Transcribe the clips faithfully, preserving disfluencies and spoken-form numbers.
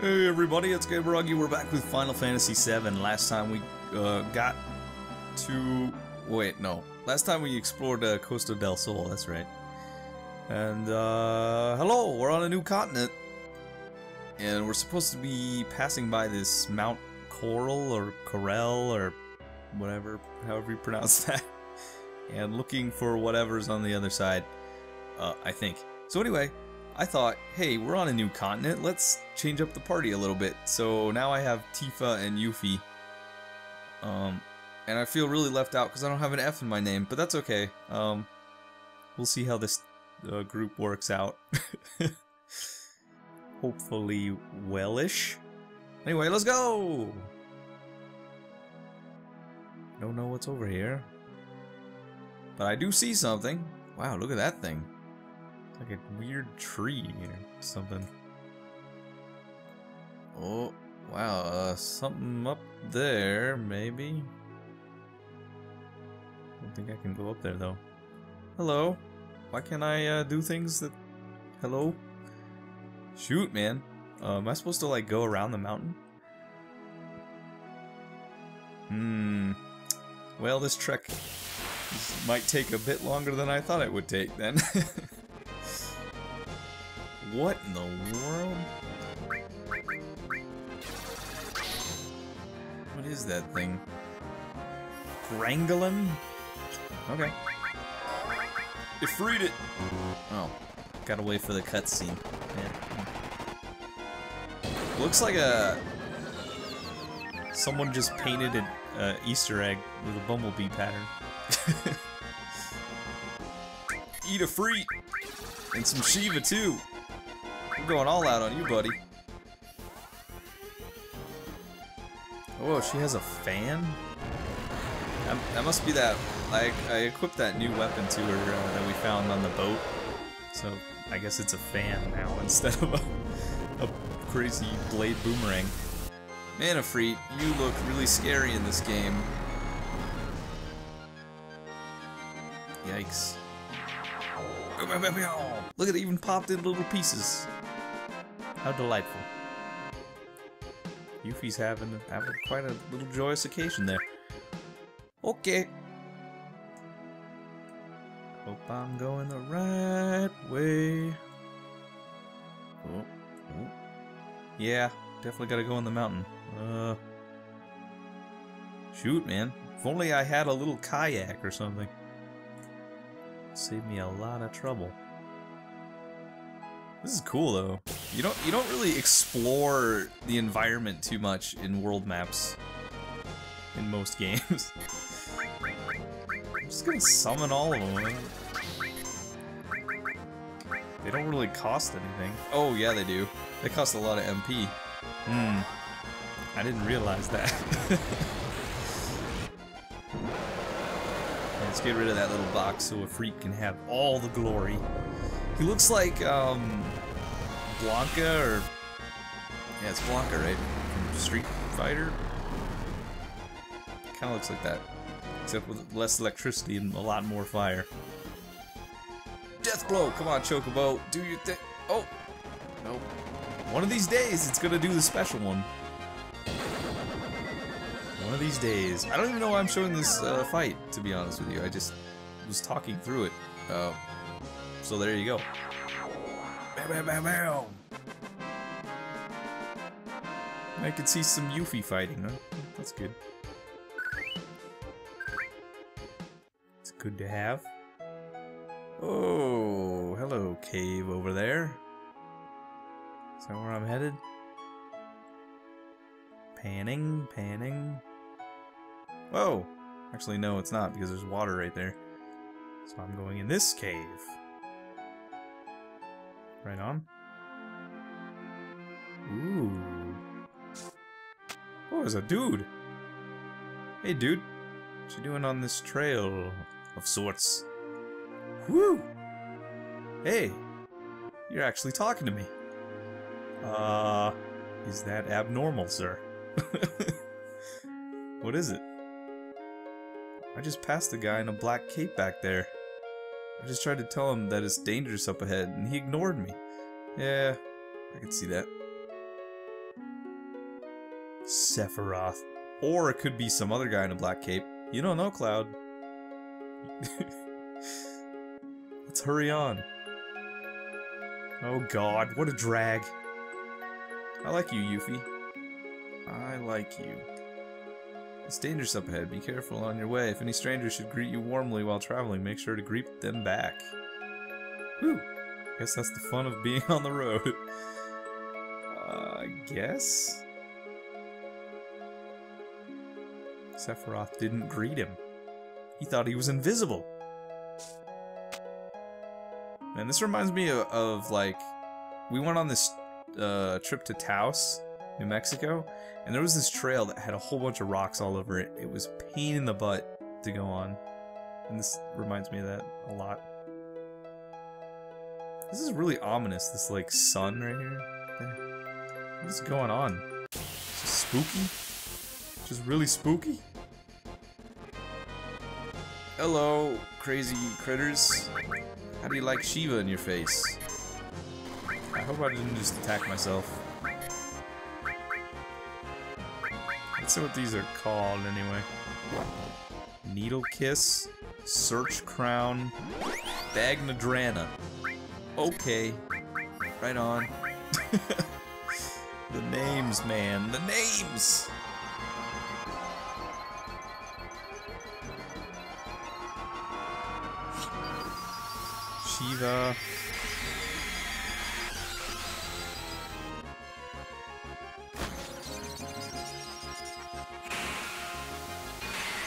Hey everybody, it's Gameragi. We're back with Final Fantasy seven. Last time we uh, got to... Wait, no. Last time we explored uh, Costa del Sol, that's right. And, uh, hello! We're on a new continent. And we're supposed to be passing by this Mount Corel, or Corel, or whatever, however you pronounce that. And looking for whatever's on the other side, uh, I think. So anyway, I thought, hey, we're on a new continent, let's change up the party a little bit. So now I have Tifa and Yuffie. Um, and I feel really left out because I don't have an F in my name, but that's okay. Um, we'll see how this uh, group works out. Hopefully wellish. Anyway, let's go! Don't know what's over here. But I do see something. Wow, look at that thing. Like a weird tree or something. Oh, wow, uh, something up there, maybe? I don't think I can go up there, though. Hello? Why can't I, uh, do things that... Hello? Shoot, man. Uh, am I supposed to, like, go around the mountain? Hmm. Well, this trek might take a bit longer than I thought it would take, then. What in the world? What is that thing? Grangolin? Okay. Ifrit it! Oh. Gotta wait for the cutscene. Yeah. Looks like a... Someone just painted an uh, Easter egg with a bumblebee pattern. Eat Ifrit! And some Shiva too! Going all out on you, buddy. Oh, she has a fan? I'm, that must be that. I, I equipped that new weapon to her uh, that we found on the boat. So, I guess it's a fan now instead of a, a crazy blade boomerang. Manafreet, you look really scary in this game. Yikes. Look at it, even popped in little pieces. How delightful. Yuffie's having, having quite a little joyous occasion there. Okay. Hope I'm going the right way. Oh, oh. Yeah, definitely gotta go on the mountain. Uh, shoot, man. If only I had a little kayak or something. Saved me a lot of trouble. This is cool though. You don't you don't really explore the environment too much in world maps in most games. I'm just gonna summon all of them. They don't really cost anything. Oh yeah, they do. They cost a lot of M P. Hmm. I didn't realize that. Let's get rid of that little box so Ifrit can have all the glory. He looks like, um, Blanka, or, yeah, it's Blanka, right, from Street Fighter? Kinda looks like that, except with less electricity and a lot more fire. Death blow! Come on, Chocobo, do your thing! Oh! Nope. One of these days, it's gonna do the special one. One of these days. I don't even know why I'm showing this, uh, fight, to be honest with you. I just was talking through it. Uh, So there you go. Bam, bam, bam, bam. I could see some Yuffie fighting, huh? That's good. It's good to have. Oh, hello, cave over there. Is that where I'm headed? Panning, panning. Whoa! Actually, no, it's not, because there's water right there. So I'm going in this cave. Right on. Ooh. Oh, there's a dude. Hey, dude. What you doing on this trail of sorts? Woo! Hey, you're actually talking to me. Uh, is that abnormal, sir? What is it? I just passed the guy in a black cape back there. I just tried to tell him that it's dangerous up ahead, and he ignored me. Yeah, I can see that. Sephiroth. Or it could be some other guy in a black cape. You don't know, Cloud. Let's hurry on. Oh god, what a drag. I like you, Yuffie. I like you. It's dangerous up ahead. Be careful on your way. If any strangers should greet you warmly while traveling, make sure to greet them back. Whew. Guess that's the fun of being on the road. uh, I guess? Sephiroth didn't greet him. He thought he was invisible. Man, this reminds me of, of like, we went on this uh, trip to Taos, New Mexico, and there was this trail that had a whole bunch of rocks all over it. It was a pain in the butt to go on. And this reminds me of that a lot. This is really ominous, this like sun right here. What is going on? It's just spooky? Just really spooky? Hello, crazy critters. How do you like Shiva in your face? I hope I didn't just attack myself. Let's see what these are called anyway. Needle Kiss, Search Crown, Bagnadrana. Okay, right on. The names, man, the names! Shiva.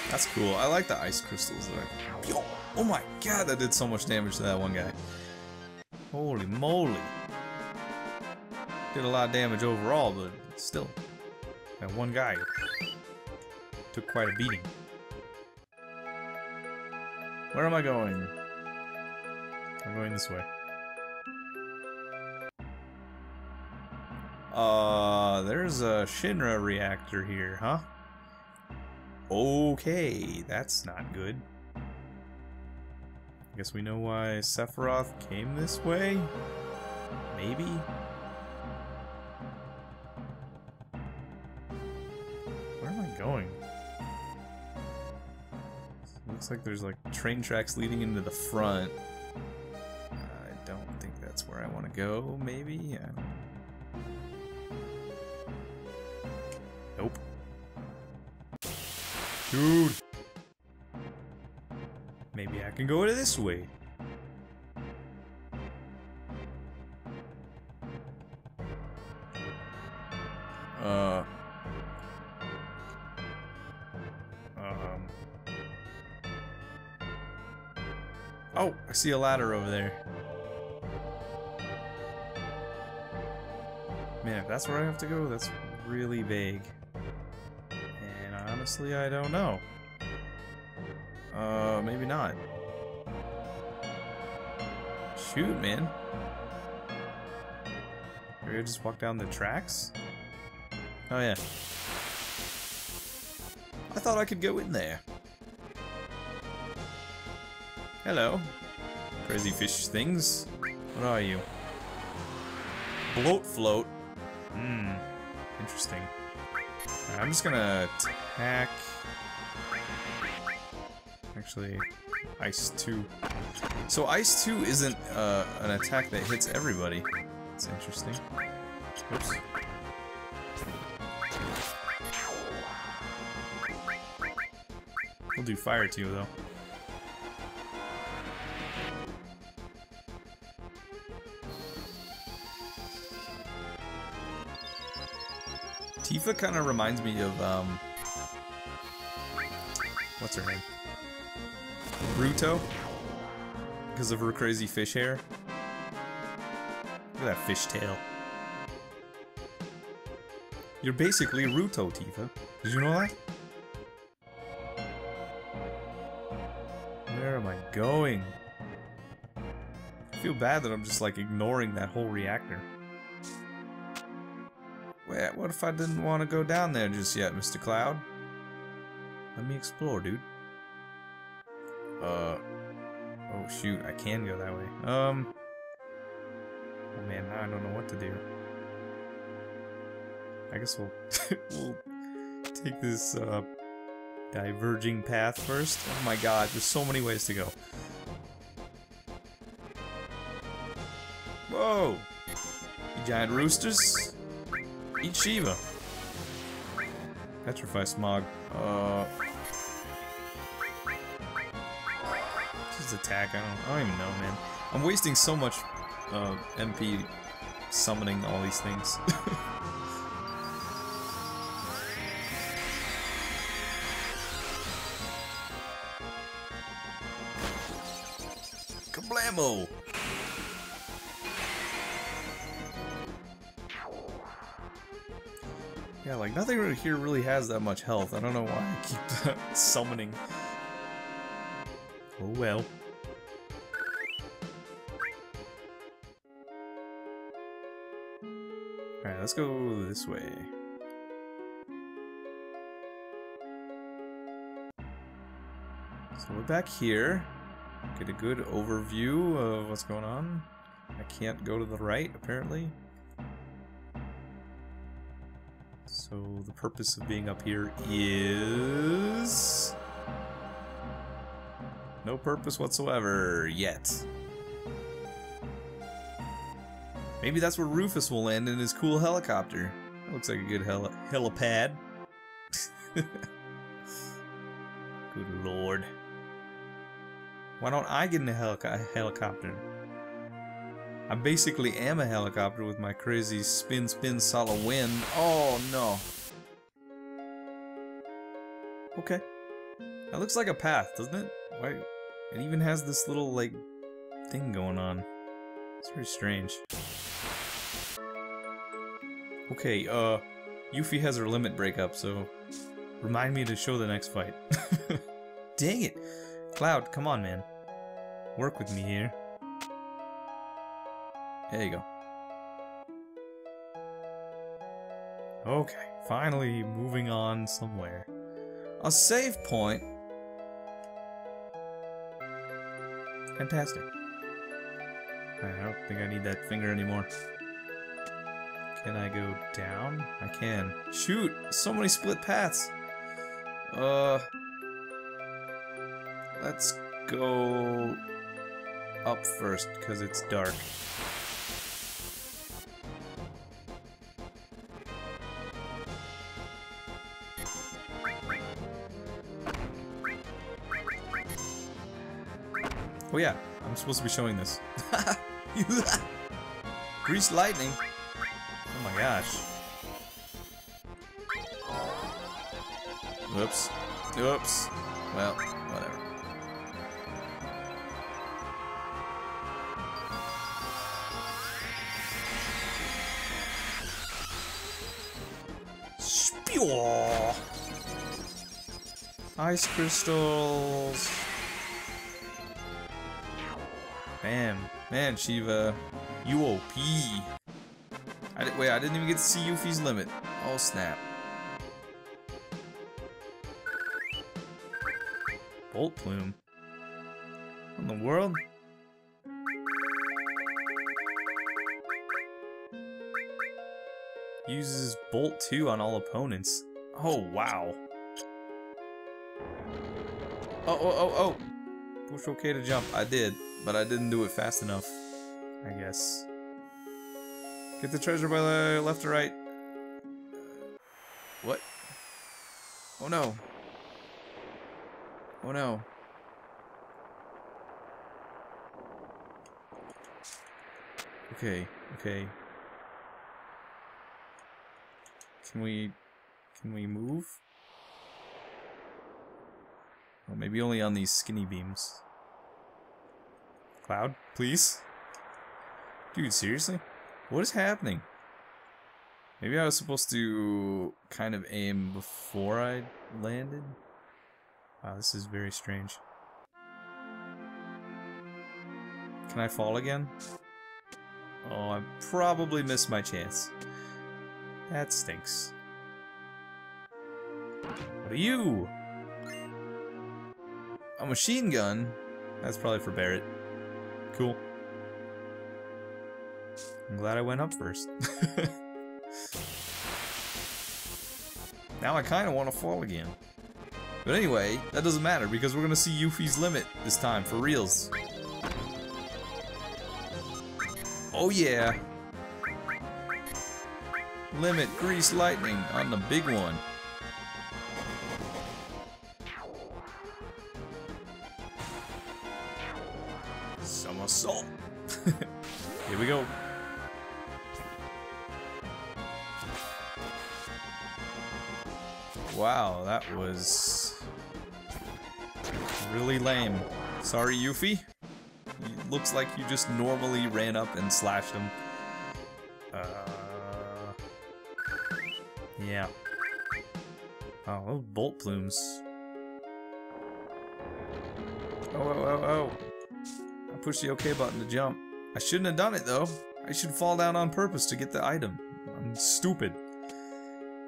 That's cool, I like the ice crystals that I can... Oh my god, that did so much damage to that one guy. Holy moly. Did a lot of damage overall, but still. That one guy took quite a beating. Where am I going? I'm going this way. Uh, there's a Shinra reactor here, huh? Okay, that's not good. I guess we know why Sephiroth came this way? Maybe? Where am I going? Looks like there's like train tracks leading into the front. I don't think that's where I want to go, maybe? Yeah. Nope. Dude! Maybe I can go this way. Uh. Um. Oh, I see a ladder over there. Man, if that's where I have to go, that's really vague. And honestly, I don't know. Uh, maybe not. Shoot, man. Maybe I just walk down the tracks? Oh, yeah. I thought I could go in there. Hello. Crazy fish things. What are you? Bloat float. Hmm. Interesting. I'm just gonna attack... Actually, Ice two. So Ice two isn't uh, an attack that hits everybody. That's interesting. Oops. We'll do fire to you, though. Tifa kind of reminds me of, um... what's her name? Ruto, because of her crazy fish hair. Look at that fish tail. You're basically Ruto, Tifa. Did you know that? Where am I going? I feel bad that I'm just like ignoring that whole reactor. Wait, what if I didn't want to go down there just yet, Mister Cloud? Let me explore, dude. Uh, oh shoot, I can go that way. Um, oh man, now I don't know what to do. I guess we'll, we'll take this uh, diverging path first. Oh my god, there's so many ways to go. Whoa! You giant roosters? Eat Shiva. Petrify Smog. Uh... Just attack, I don't, I don't even know, man. I'm wasting so much uh, M P summoning all these things. Kablammo! Yeah, like, nothing here really has that much health. I don't know why I keep summoning. Oh well. Alright, let's go this way. So we're back here. Get a good overview of what's going on. I can't go to the right, apparently. So the purpose of being up here is... no purpose whatsoever, yet. Maybe that's where Rufus will land in his cool helicopter. That looks like a good heli helipad. Good lord. Why don't I get in a helico helicopter? I basically am a helicopter with my crazy spin spin solo wind. Oh no. Okay. That looks like a path, doesn't it? Why? It even has this little, like, thing going on. It's pretty strange. Okay, uh, Yuffie has her limit break up, so remind me to show the next fight. Dang it! Cloud, come on, man. Work with me here. There you go. Okay, finally moving on somewhere. A save point? Fantastic. I don't think I need that finger anymore. Can I go down? I can. Shoot! So many split paths! Uh... Let's go... up first, because it's dark. Oh yeah, I'm supposed to be showing this. Grease lightning! Oh my gosh. Oops. Oops. Well, whatever. Spew! Ice crystals! Man, man, Shiva. You O P. I did, wait, I didn't even get to see Yuffie's limit. Oh, snap. Bolt Plume? What in the world? Uses Bolt two on all opponents. Oh, wow. Oh, oh, oh, oh. Push okay to jump. I did. But I didn't do it fast enough, I guess. Get the treasure by the left or right. What? Oh no. Oh no. Okay, okay. Can we... can we move? Well, maybe only on these skinny beams. Cloud, please? Dude, seriously? What is happening? Maybe I was supposed to kind of aim before I landed? Wow, this is very strange. Can I fall again? Oh, I probably missed my chance. That stinks. What are you? A machine gun? That's probably for Barrett. Cool. I'm glad I went up first. Now I kind of want to fall again. But anyway, that doesn't matter because we're going to see Yuffie's limit this time, for reals. Oh yeah. Limit Grease Lightning on the big one. Somersault. Here we go. Wow, that was really lame. Sorry, Yuffie. It looks like you just normally ran up and slashed him. Uh, yeah. Oh, those bolt plumes. Oh, oh, oh, oh. I pushed the okay button to jump. I shouldn't have done it, though. I should fall down on purpose to get the item. I'm stupid.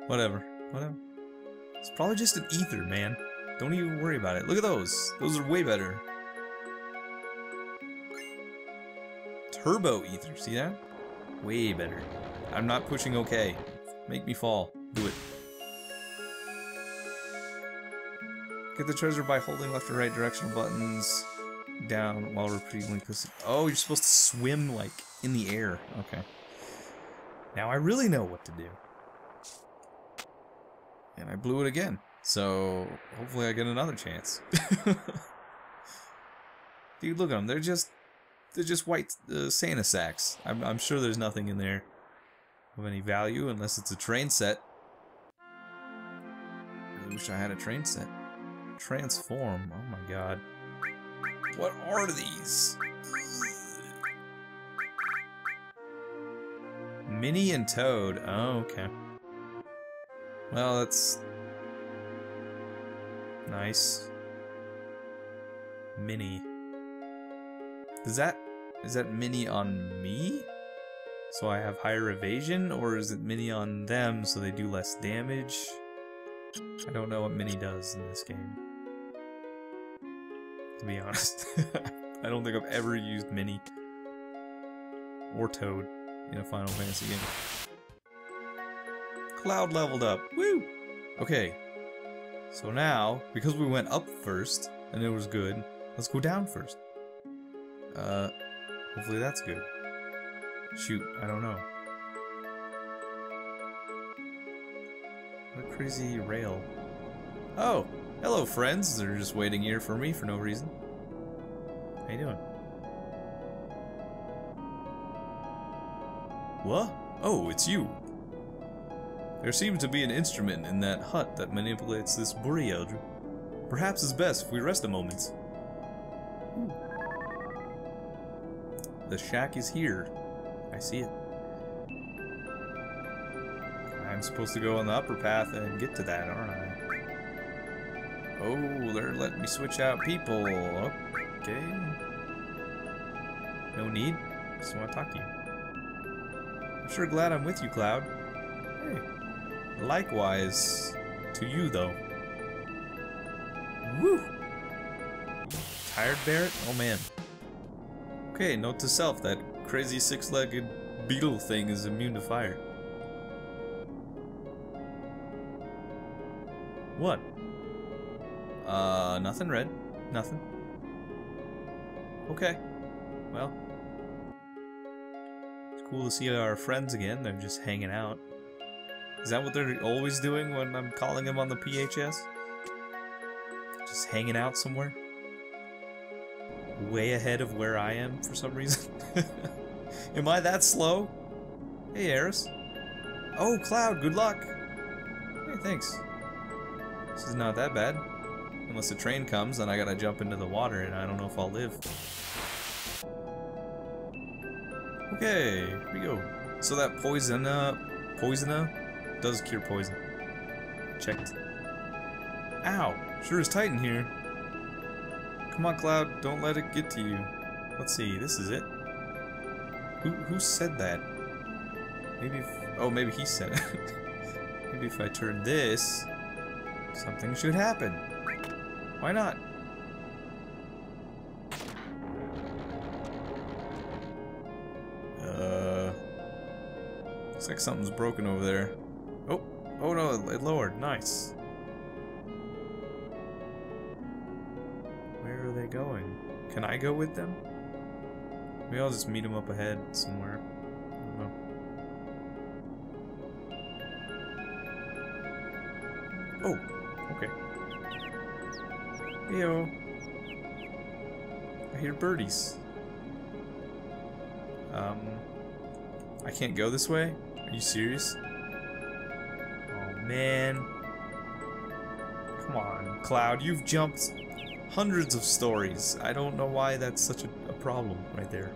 Whatever. Whatever. It's probably just an ether, man. Don't even worry about it. Look at those. Those are way better. Turbo ether. See that? Way better. I'm not pushing okay. Make me fall. Do it. Get the treasure by holding left or right directional buttons down while repeatedly pushing. Oh, you're supposed to swim, like, in the air. Okay. Now I really know what to do. And I blew it again, so hopefully I get another chance. Dude, look at them. They're just, they're just white uh, Santa sacks. I'm, I'm sure there's nothing in there of any value unless it's a train set. I wish I had a train set. Transform. Oh my god. What are these? Minnie and Toad. Oh, okay. Well, that's nice. Mini. Is that is that mini on me? So I have higher evasion, or is it mini on them so they do less damage? I don't know what mini does in this game. To be honest, I don't think I've ever used mini or Toad in a Final Fantasy game. Cloud leveled up. Woo! Okay. So now, because we went up first, and it was good, let's go down first. Uh, hopefully that's good. Shoot, I don't know. What a crazy rail. Oh! Hello, friends! They're just waiting here for me for no reason. How you doing? What? Oh, it's you! There seems to be an instrument in that hut that manipulates this buri elder. Perhaps it's best if we rest a moment. Ooh. The shack is here. I see it. I'm supposed to go on the upper path and get to that, aren't I? Oh, they're letting me switch out people. Okay. No need. Just want to talk to you. I'm sure glad I'm with you, Cloud. Hey. Likewise to you, though. Woo! Tired, Barrett? Oh, man. Okay, note to self, that crazy six-legged beetle thing is immune to fire. What? Uh, nothing red. Nothing. Okay. Well. It's cool to see our friends again. They're just hanging out. Is that what they're always doing when I'm calling them on the P H S? Just hanging out somewhere? Way ahead of where I am for some reason? Am I that slow? Hey, Aeris. Oh, Cloud, good luck! Hey, thanks. This is not that bad. Unless a train comes, then I gotta jump into the water and I don't know if I'll live. Okay, here we go. So that poison, uh, poisoner? Does cure poison. Checked. Ow! Sure is Titan here. Come on, Cloud, don't let it get to you. Let's see, this is it. Who who said that? Maybe if, oh, maybe he said it. Maybe if I turn this, something should happen. Why not? Uh, looks like something's broken over there. Oh, Oh no, it lowered. Nice. Where are they going? Can I go with them? Maybe I'll just meet them up ahead somewhere. I don't know. Oh, okay. Heyo. I hear birdies. Um, I can't go this way? Are you serious? Oh man. Come on, Cloud, you've jumped hundreds of stories. I don't know why that's such a, a problem right there.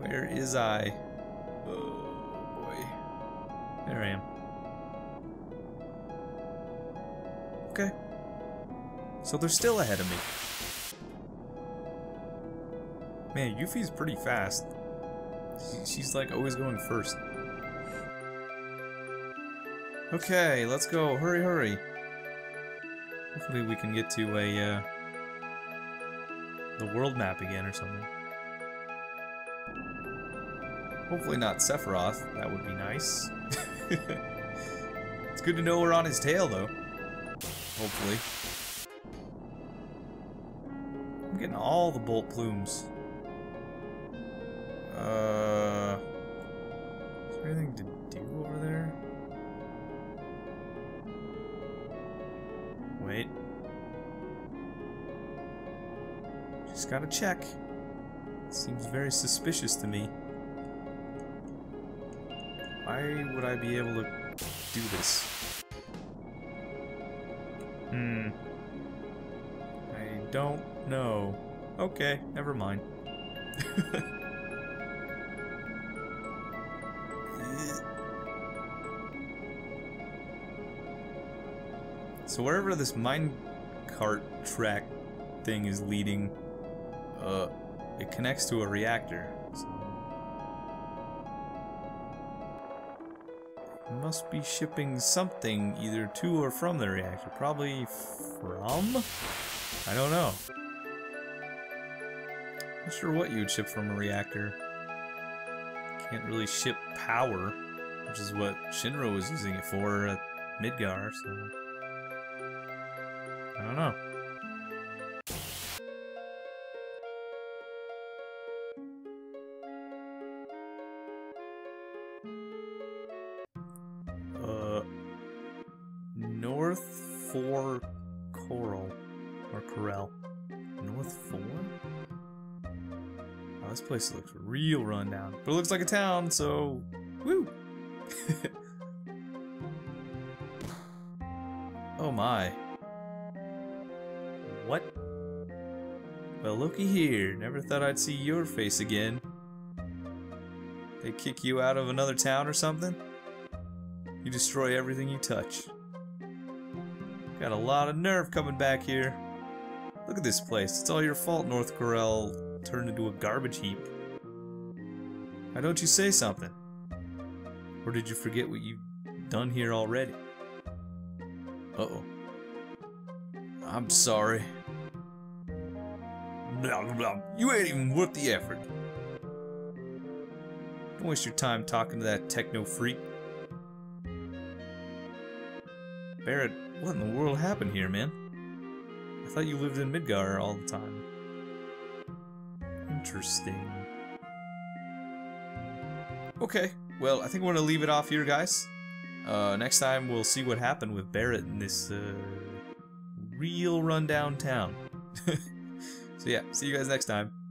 Where is I? There I am. Okay. So they're still ahead of me. Man, Yuffie's pretty fast. She's like always going first. Okay, let's go. Hurry, hurry. Hopefully we can get to a, uh, the world map again or something. Hopefully not Sephiroth. That would be nice. It's good to know we're on his tail, though. Hopefully. I'm getting all the bolt plumes. Uh, is there anything to do over there? Wait. Just gotta check. Seems very suspicious to me. Why would I be able to do this? Hmm. I don't know. Okay, never mind. So wherever this minecart track thing is leading, uh, it connects to a reactor. So must be shipping something either to or from the reactor. Probably from? I don't know. Not sure what you would ship from a reactor. Can't really ship power, which is what Shinra was using it for at Midgar, so I don't know. North Corel or Corel. North four? Oh, this place looks real rundown. But it looks like a town, so woo! Oh my. What? Well, looky here. Never thought I'd see your face again. They kick you out of another town or something? You destroy everything you touch. Got a lot of nerve coming back here. Look at this place. It's all your fault North Corel turned into a garbage heap. Why don't you say something? Or did you forget what you've done here already? Uh-oh. I'm sorry. Blah, blah, blah. You ain't even worth the effort. Don't waste your time talking to that techno freak. Barrett, what in the world happened here, man? I thought you lived in Midgar all the time. Interesting. Okay, well, I think we're gonna leave it off here, guys. Uh, next time we'll see what happened with Barrett in this, uh, real rundown town. So yeah, see you guys next time.